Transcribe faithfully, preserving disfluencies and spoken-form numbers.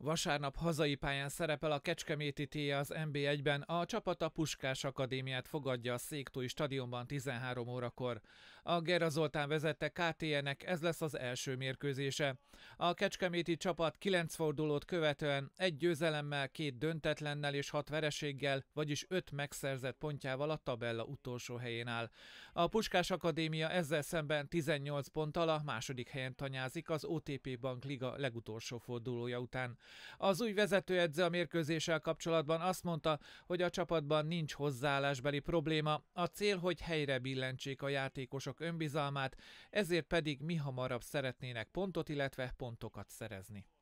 Vasárnap hazai pályán szerepel a Kecskeméti té e az en bé egyben, a csapat a Puskás Akadémiát fogadja a széktói stadionban tizenhárom órakor. A Gera Zoltán vezette ká té e-nek ez lesz az első mérkőzése. A kecskeméti csapat kilenc fordulót követően egy győzelemmel, két döntetlennel és hat vereséggel, vagyis öt megszerzett pontjával a tabella utolsó helyén áll. A Puskás Akadémia ezzel szemben tizennyolc ponttal a második helyen tanyázik az o té pé Bank Liga legutolsó fordulója után. Az új vezetőedző a mérkőzéssel kapcsolatban azt mondta, hogy a csapatban nincs hozzáállásbeli probléma, a cél, hogy helyre billentsék a játékosok önbizalmát, ezért pedig mihamarabb szeretnének pontot, illetve pontokat szerezni.